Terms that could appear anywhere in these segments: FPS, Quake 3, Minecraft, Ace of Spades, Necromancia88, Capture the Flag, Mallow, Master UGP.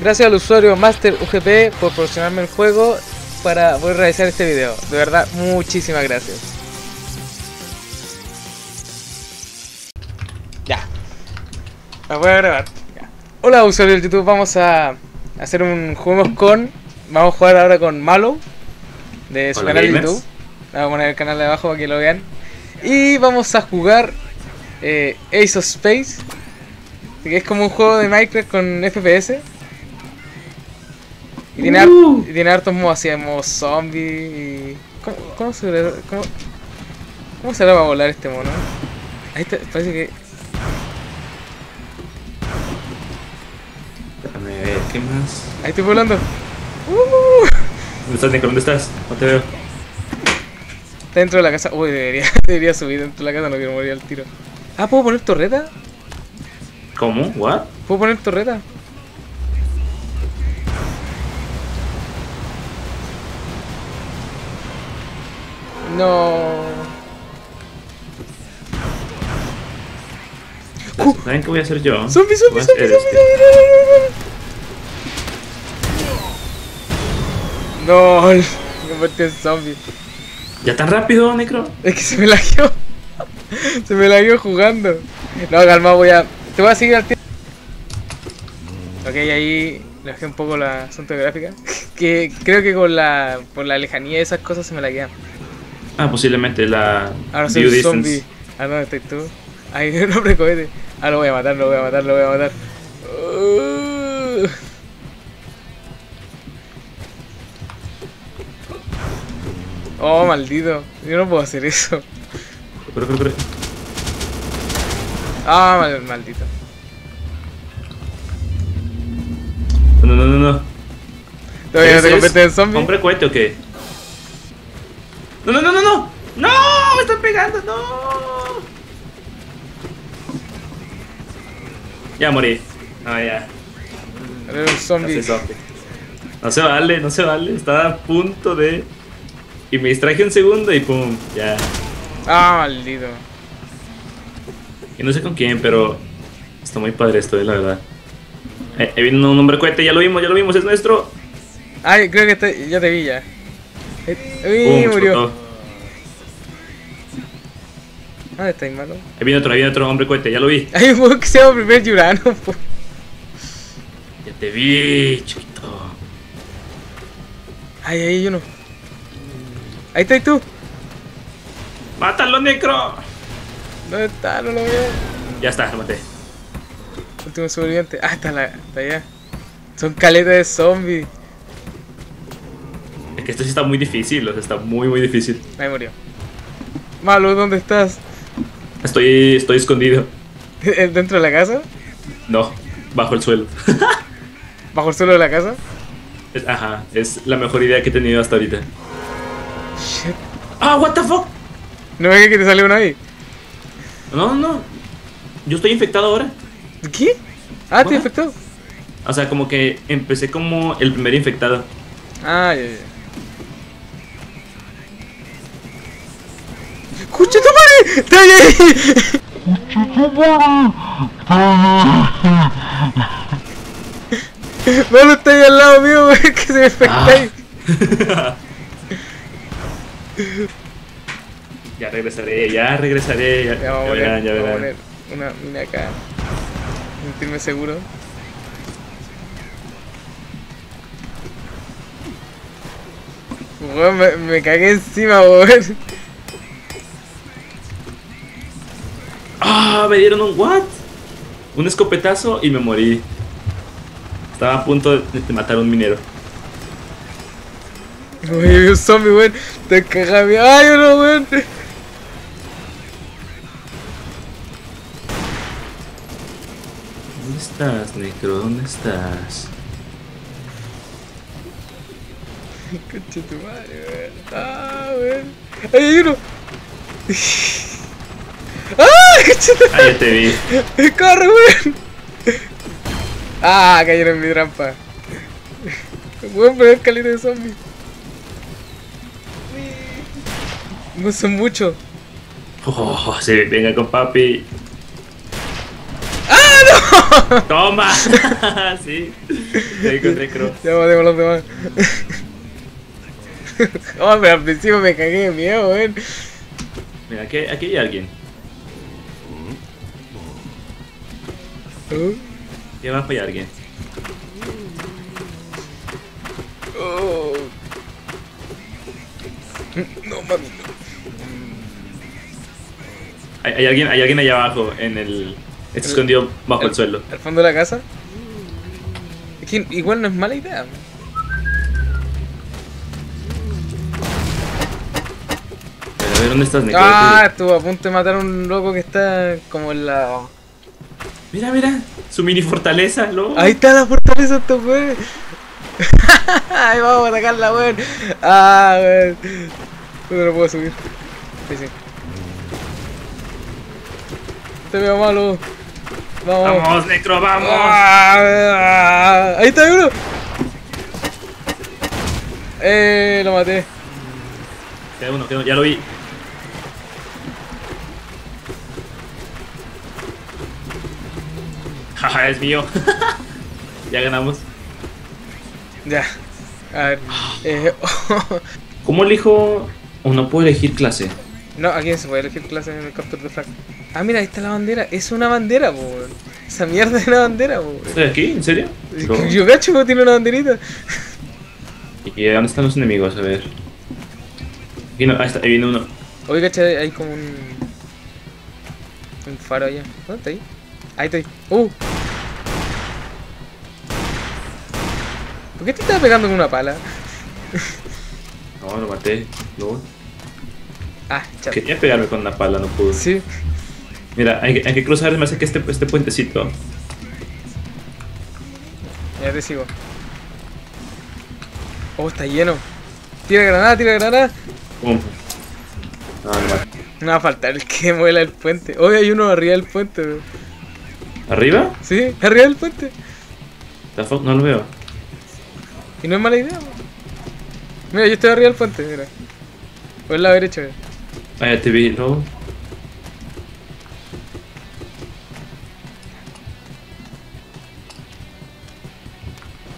Gracias al usuario Master UGP por proporcionarme el juego para poder realizar este video. De verdad, muchísimas gracias. Ya. La voy a grabar. Ya. Hola, usuario de YouTube. Vamos a hacer un juego con... Vamos a jugar ahora con Mallow de su canal de YouTube. Vamos a poner el canal de abajo para que lo vean. Y vamos a jugar Ace of Spades, que es como un juego de Minecraft con FPS. Y tiene hartos modos así, modo zombie. ¿Cómo se le va a volar este mono? Ahí está, parece que... Déjame ver, ¿qué más? Ahí estoy volando. ¿Dónde estás, Nico? ¿Dónde estás? No te veo. Está dentro de la casa. Uy, debería subir dentro de la casa, no quiero morir al tiro. Ah, ¿puedo poner torreta? ¿Cómo? ¿What? ¿Puedo poner torreta? No. ¿Saben qué voy a hacer yo? ¡Zombie! No, me convertí en zombie. ¿Ya tan rápido, Necro? Es que se me lagueó. Se me lagueó jugando. No, calma, te voy a seguir al tiempo. Ok, ahí le bajé un poco la asunto gráfica. Que creo que por la lejanía de esas cosas se me laguean. Ah, posiblemente la... Ahora soy un zombie. Ah, no, estoy tú. Ay, no, hombre, cohete. Ah, lo voy a matar. Oh, maldito. Yo no puedo hacer eso. Pero. Ah, maldito. No. ¿Todavía no te conviertes en zombie? ¿Hombre cohete o qué? No. ¡No! ¡Me están pegando! ¡No! Ya morí. Ya. Eres un zombie. No se vale, Estaba a punto de... Y me distraje un segundo y pum, ya. Ah, maldito. Y no sé con quién, pero está muy padre esto, la verdad. Viene un hombre cohete, ya lo vimos, es nuestro. Ay, creo que ya te vi ya. Uy, murió. ¿Dónde está, malo? Ahí viene otro hombre cohete, ya lo vi. Hay un juego que se llama Primer Yurano. Ya te vi, chiquito. Ay, yo no. Ahí estás tú. ¡Mátalo, Necro! ¿Dónde está? No lo veo. Ya está, lo maté. Último sobreviviente. Ah, está allá. Son caletas de zombies. Es que esto sí está muy difícil, está muy difícil. Ahí murió. Mallow, ¿dónde estás? Estoy escondido. ¿Dentro de la casa? No, bajo el suelo. ¿Bajo el suelo de la casa? Ajá, es la mejor idea que he tenido hasta ahorita. Shit. Ah, what the fuck. No veía que te salió una ahí. No. Yo estoy infectado ahora. ¿Qué? Ah, ¿te infectó? O sea, como que empecé como el primer infectado. Ah, ya. ¡Escucha tu madre! ¡Está ahí! ¡Malo está ahí al lado mío, güey! ¡Que se me infecta ahí! Ya regresaré, ya vamos a poner una mina acá. Sentirme seguro. Bueno, me cagué encima, weón. Ah, me dieron un what? Un escopetazo y me morí. Estaba a punto de matar a un minero. Uy, vi un zombie, weón. Te cagas, ay, no, weón. ¿Dónde estás, Necro? ¿Dónde estás? Concha tu madre, weón. Ah, weón. Ay, hay uno. Ah, concha tu madre. Ah, ya te vi. Corre, weón. Ah, cayeron en mi trampa. Weón, pero es caliente de zombies. No son muchos. Oh, sí, venga con papi. ¡Ah, ¡No! ¡Toma! Sí. Te encontré cross. Tengo los demás. Oh, pero al principio me cagué de miedo, weón. Mira, aquí hay alguien. Y abajo hay alguien. Oh. No, mami. Hay alguien allá abajo, en el... Está escondido bajo el suelo. ¿Al fondo de la casa? Es que igual no es mala idea. A ver, ¿dónde estás, Nico? Ah, estuvo a punto de matar a un loco que está como en la... Mira, mira, su mini fortaleza, loco. Ahí está la fortaleza, estos weones. Ahí vamos a atacarla, weón. Ah, weón. No lo puedo subir. Sí. Te veo malo. Vamos. Vamos, Necro, vamos. Ahí está uno. Lo maté. Queda uno, ya lo vi. Jaja, es mío. Ya ganamos. Ya. A ver. ¿Cómo elijo? ¿O no puedo elegir clase? No, aquí se puede elegir clase en el Capture the Flag. Ah, mira, ahí está la bandera. Es una bandera, po. Esa mierda es una bandera, po. ¿Estás aquí? ¿En serio? No. Yo cacho que tiene una banderita. ¿Y dónde están los enemigos? A ver. Aquí no, ahí está, ahí viene uno. Oye, cacho, hay como un... un faro allá. ¿Dónde está ahí? Ahí estoy. ¿Por qué te estaba pegando con una pala? No, lo maté. No. Ah, chaval. Quería pegarme con una pala, no pude. Sí. Mira, hay que cruzar, me hace que este puentecito. Ya te sigo. Oh, está lleno. Tira granada, tira granada. Pum. No, no va. No va a faltar el que muela el puente. Hoy hay uno arriba del puente, bro. ¿Arriba? Sí, arriba del puente. No lo veo. Y no es mala idea, bro. Mira, yo estoy arriba del puente, mira. Por el lado derecho, mira. Ah, ya te vi, ¿no?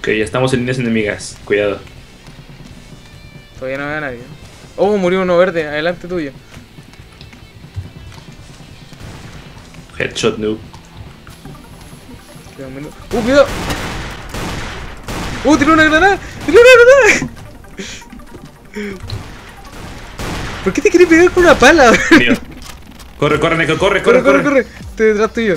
Ok, ya estamos en líneas enemigas, cuidado. Todavía no veo a nadie. Oh, murió uno verde, adelante tuyo. Headshot noob. Cuidado. Tiró una granada. ¿Por qué te querés pegar con una pala? Tío. Corre, Neko, corre. Estoy detrás tuyo.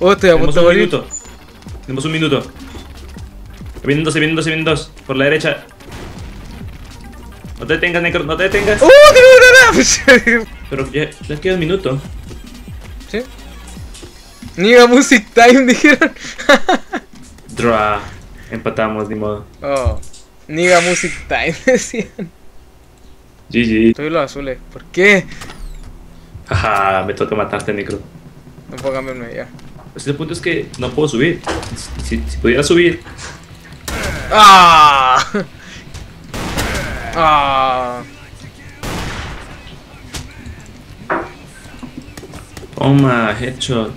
Oh, estoy a punto de morir. Tenemos un minuto. Vienen dos. Por la derecha. No te detengas, Neko, no te detengas. ¡Tiró una granada! Pero ya les queda un minuto. ¿Sí? Niga Music Time, dijeron. Draw. Empatamos, ni modo. Oh. Niga Music Time, decían. GG. Estoy en los azules. ¿Por qué? Jaja, me toca matarte, Necro. No puedo cambiarme ya. Pues el punto es que no puedo subir. Si pudiera subir. ¡Ah! ¡Ah! Toma, headshot.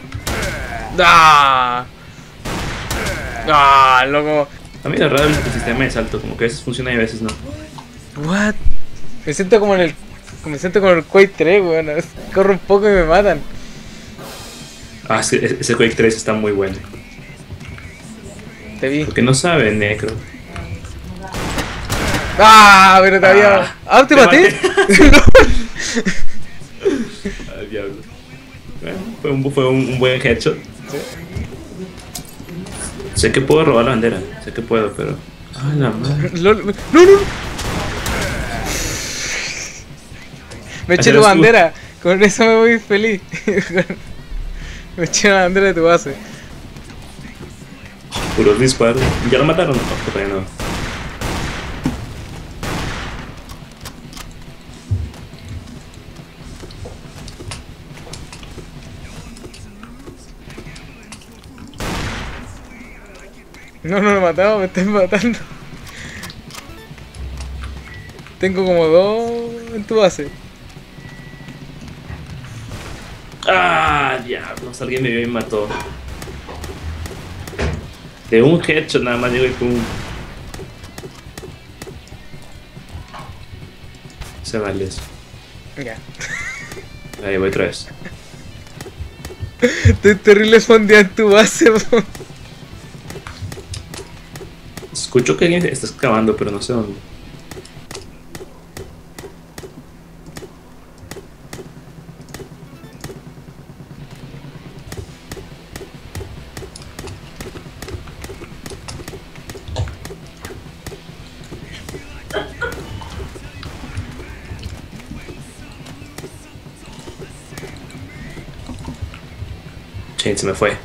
¡Ah! ¡Ah, loco! A mí es raro el sistema de salto, como que a veces funciona y a veces no. What? Me siento como en el... me siento como en el Quake 3, weón. Bueno. Corro un poco y me matan. Ah, es que ese Quake 3 está muy bueno. Te vi. Porque no sabe, Necro. ¡Ah! Pero todavía... ¡Ah, te maté! ¡No! ¡Al diablo! Bueno, fue un buen headshot. ¿Sí? Sé que puedo robar la bandera, sé que puedo, pero... ¡Ay, la madre! ¡No! Me eché tu bandera, con eso me voy feliz. Me eché la bandera de tu base. Puros disparos. ¿Ya lo mataron? No, todavía no. No lo he matado, me estoy matando. Tengo como dos en tu base. Ah, diablos, alguien me vio y me mató. De un headshot nada más llego y pum. Se vale eso. Ya. Ahí voy otra vez. Te terrible fondear tu base, bro. Escucho que alguien está excavando, pero no sé dónde. Chain se me fue.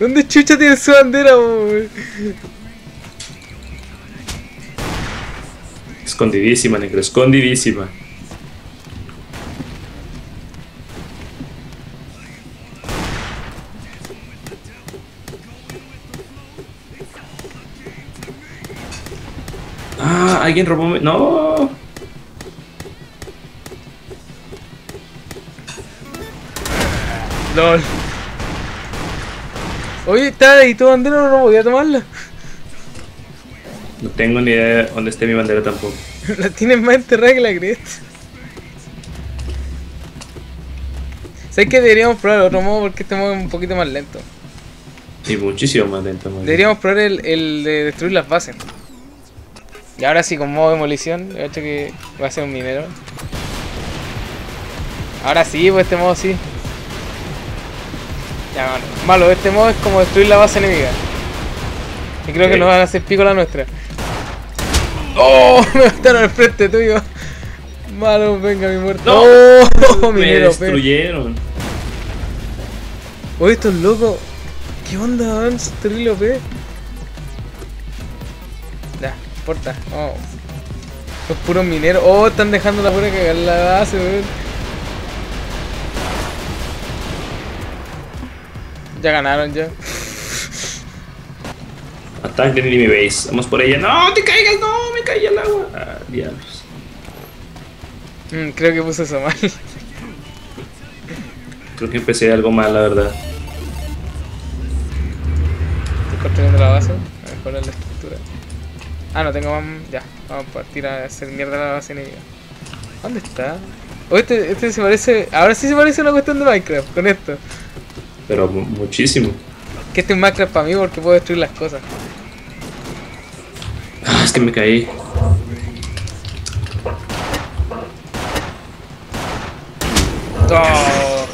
¿Dónde chucha tiene su bandera, wey? Escondidísima, negro, escondidísima. Ah, alguien robó mi... ¡No! ¡Lol! Oye, ¿está ahí tu bandera o no voy a tomarla? No tengo ni idea de dónde esté mi bandera tampoco. La tienes más enterrada que la grieta. ¿Sabes que deberíamos probar otro modo porque este modo es un poquito más lento? Y muchísimo más lento. Deberíamos probar el de destruir las bases. Y ahora sí, con modo demolición, he hecho que va a ser un minero. Ahora sí, pues este modo sí. Ya, bueno. Malo, este modo es como destruir la base enemiga. Y creo que nos van a hacer pico la nuestra. ¡Oh! Me mataron al frente tuyo. Malo, venga mi muerto. ¡No! ¡Oh! Me destruyeron. Oye, estos locos. ¿Qué onda, Vance? Terrible OP. Porta. Oh. Los puros mineros. Oh, están dejando la pura cagar la base, weón. Ya ganaron, ya. Ataque en mi base. Vamos por ella. ¡No, te caigas! ¡No, me caí al agua! Ah, diablos. Creo que puse eso mal. Creo que empecé algo mal, la verdad. Estoy construyendo la base. A mejorar la estructura. Ah, no tengo más. Ya, vamos a partir a hacer mierda la base enemiga. ¿Dónde está? Oh, este se parece. Ahora sí se parece a una cuestión de Minecraft con esto. Pero muchísimo. Que este es Minecraft para mí porque puedo destruir las cosas. Ah, es que me caí. Oh.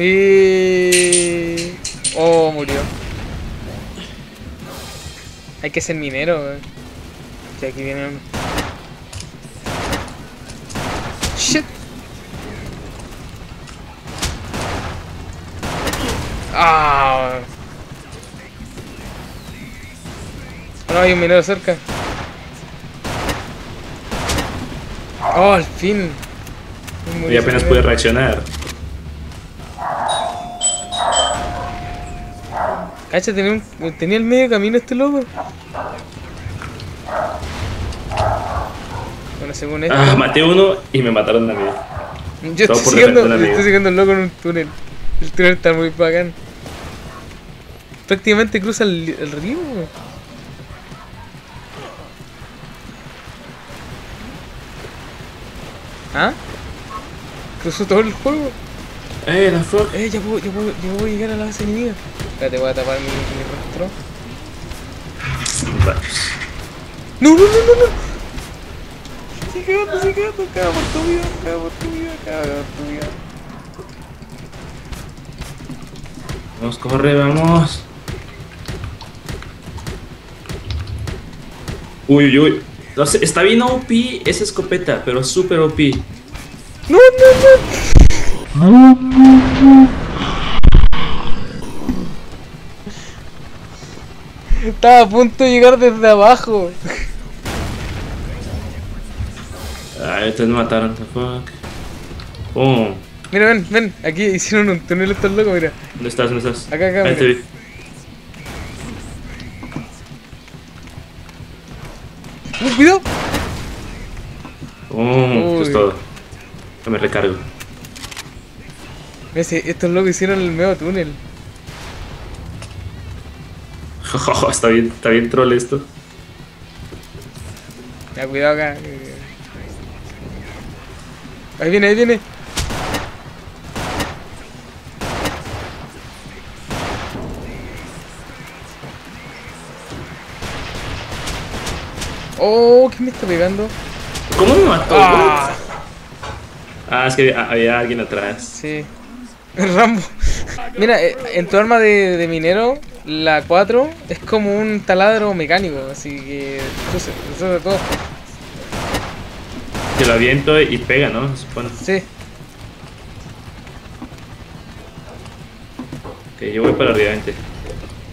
Y... oh, murió. Hay que ser minero, wey. Sí, aquí viene uno. Shit. Ah. No hay un minero cerca. Oh, al fin. Y apenas pude reaccionar. Cacha, tenía el medio camino este loco. Bueno, según esto... ah, maté uno y me mataron a mí. Yo estoy siguiendo el loco en un túnel. El túnel está muy bacán. Prácticamente cruza el río. ¿Ah? Cruzó todo el juego. La flor. Ya puedo llegar a la base enemiga. Espérate, voy a tapar mi rostro. No. Se quedó, caga por tu vida. Vamos, corre, vamos. Uy. No sé, está bien OP esa escopeta, pero es súper OP. No. Estaba a punto de llegar desde abajo. Ay, estos me mataron, the fuck. Oh. Mira, ven, aquí hicieron un túnel estos locos, mira. ¿Dónde estás? Acá, ahí te vi. ¡Cuidado! Esto es todo. Yo me recargo. Estos locos hicieron el medio túnel. Está bien troll esto. Ya, cuidado acá. Ahí viene, ahí viene. Oh, ¿quién me está pegando? ¿Cómo me mató? Ah, es que había alguien atrás. Sí. Rambo. Mira, en tu arma de minero, la 4 es como un taladro mecánico, así que eso de todo. Te lo aviento y pega, ¿no? Supongo. Sí. Ok, yo voy para arriba, gente.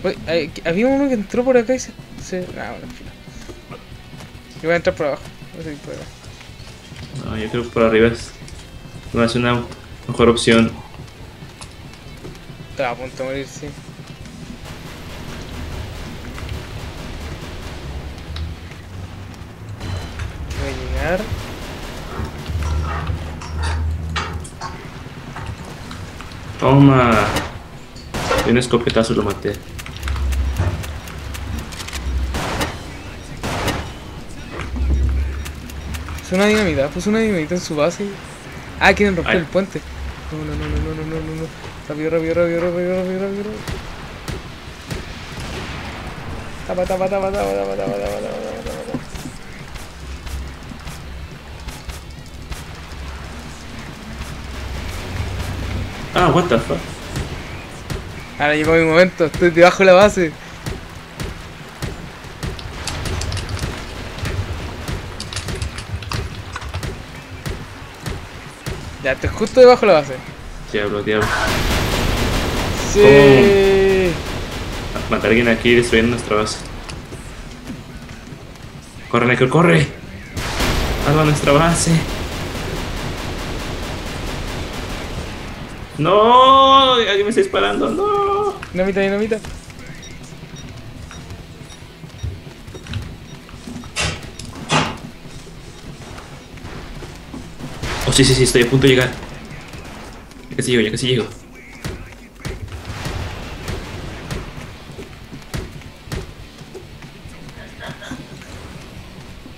Oye, había uno que entró por acá y se... Ah, bueno, en fin. Yo voy a entrar por abajo. Voy a seguir por abajo. No, yo creo que por arriba es... No es una mejor opción. Estaba a punto de morir, sí. Voy a llegar. Toma. De un escopetazo lo maté. Una dinamita, puso una dinamita en su base. Ah, quieren romper el puente. No. Rápido. Tapa. Ah, what the fuck. Ahora llegó mi momento, estoy debajo de la base. Ya, estoy justo debajo de la base. Diablo. Sí. Matar a alguien aquí destruyendo nuestra base. Corre, Michael, corre. Salva nuestra base. No, alguien me está disparando. No. Dinamita. Oh, sí, estoy a punto de llegar. Ya casi llego.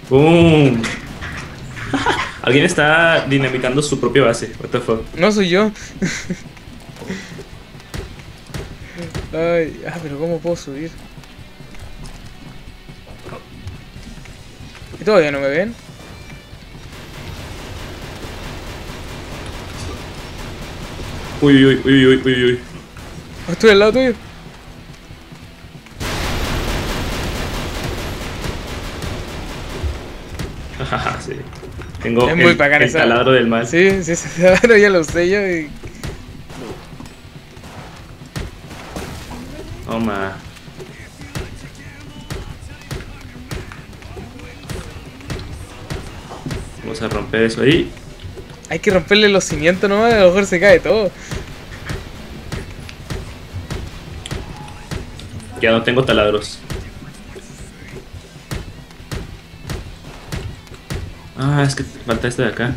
¡Boom! Alguien está dinamitando su propia base. What the fuck? No soy yo. Ay, pero ¿cómo puedo subir? ¿Y todavía no me ven? Uy. Estoy al lado tuyo. Jajaja, sí. Tengo el taladro del mal. Sí, ese taladro ya lo sé yo y... Toma. Vamos a romper eso ahí. Hay que romperle los cimientos nomás, a lo mejor se cae todo. Ya no tengo taladros. Ah, es que falta este de acá.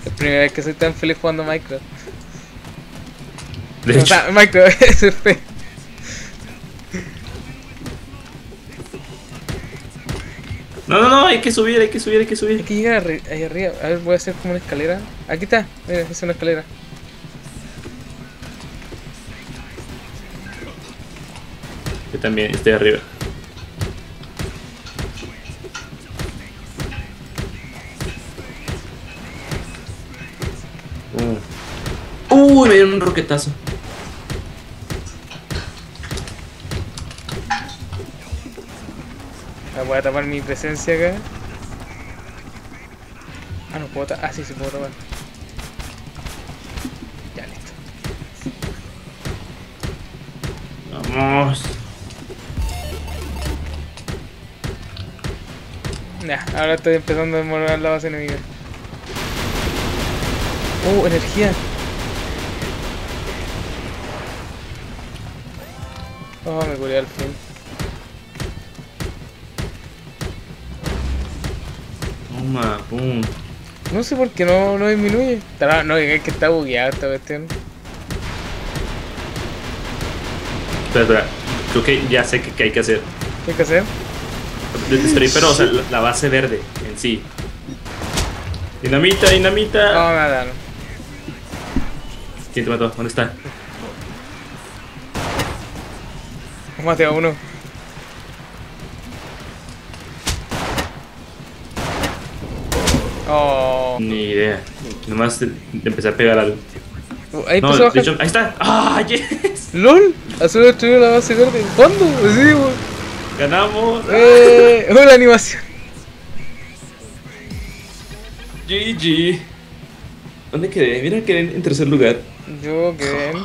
Es la primera vez que soy tan feliz jugando Minecraft. De hecho. O sea, Minecraft, eso es feo. No, hay que subir. Hay que llegar ahí arriba. A ver, voy a hacer como una escalera. Aquí está, mira, es una escalera. Yo también estoy arriba. Uy, me dieron un roquetazo. Voy a tapar mi presencia acá. Ah, no puedo tapar. Ah, sí, puedo tapar. Ya, listo. Vamos. Nah, ahora estoy empezando a demorar la base enemiga. Oh, energía. Oh, me curé al fin. Toma, pum. No sé por qué no disminuye. No, es que está bugueado esta cuestión. Espera, creo que ya sé qué hay que hacer. ¿Qué hay que hacer? Pero, o sea, la base verde en sí. Dinamita, dinamita. No, nada, no. ¿Quién te mató? ¿Dónde está? Mate a uno. Oh. Ni idea. Nomás empecé a pegar algo. Ahí no, de hecho, ahí está. ¡Ah, yes! ¡Lol! Azul destruyó la base verde. ¿Cuándo? Sí, wey. ¡Ganamos! ¡Hola, animación! GG. ¿Dónde quedé? Mira, quedé en tercer lugar. Yo quedé en...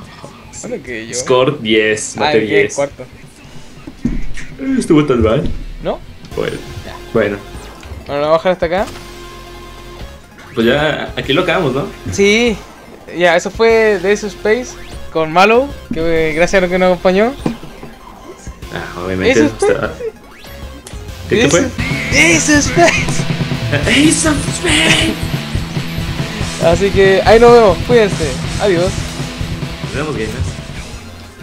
¿Dónde quedé yo? Score 10, mate 10. Cuarto. Estuvo tan mal. ¿No? Bueno. Bueno, ¿la bajan hasta acá? Pues ya, aquí lo acabamos, ¿no? Sí. Ya, eso fue The Ace of Spades con Mallow, que gracias a lo que nos acompañó. Ah, obviamente. ¿Eso está... ¿Qué fue? Ace of Spades. Ace of Spades. Así que ahí nos vemos. Cuídense. Adiós. Nos vemos, gamers.